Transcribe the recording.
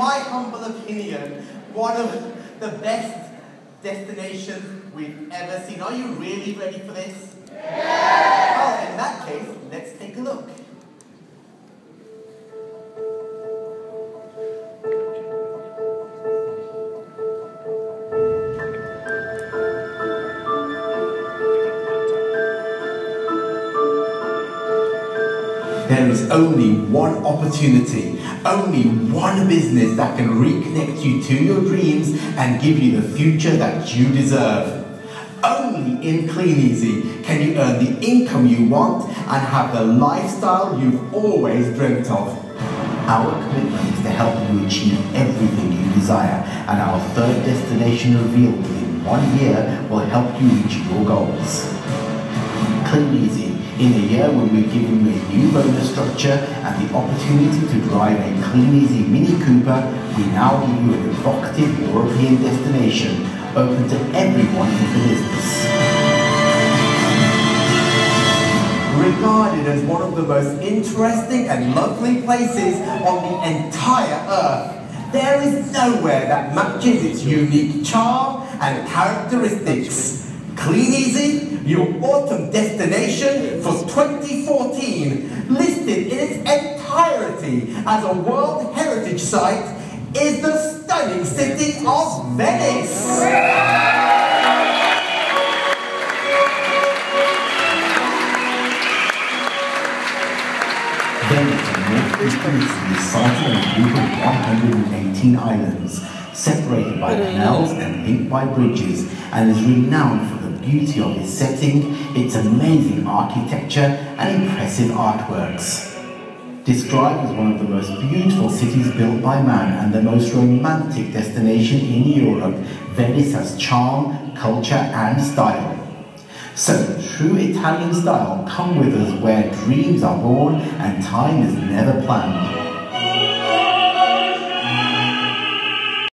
my humble opinion, one of the best destinations we've ever seen. Are you really ready for this? Yeah! Well, in that case, let's take a look. There is only one opportunity, only one business that can reconnect you to your dreams and give you the future that you deserve. Only in Kleeneze can you earn the income you want and have the lifestyle you've always dreamt of. Our commitment is to help you achieve everything you desire, and our third destination reveal within 1 year will help you reach your goals. Kleeneze. In a year when we're giving you a new bonus structure and the opportunity to drive a Kleeneze Mini Cooper, we now give you an evocative European destination open to everyone in the business. Regarded as one of the most interesting and lovely places on the entire earth, there is nowhere that matches its unique charm and characteristics. Kleeneze, your autumn destination for 2014, listed in its entirety as a World Heritage Site, is the stunning city of Venice. Venice, northeast Italy, is sited on a group of 118 islands, separated by canals and linked by bridges, and is renowned for beauty of its setting, its amazing architecture and impressive artworks. Described as one of the most beautiful cities built by man and the most romantic destination in Europe, Venice has charm, culture and style. So, true Italian style, come with us where dreams are born and time is never planned.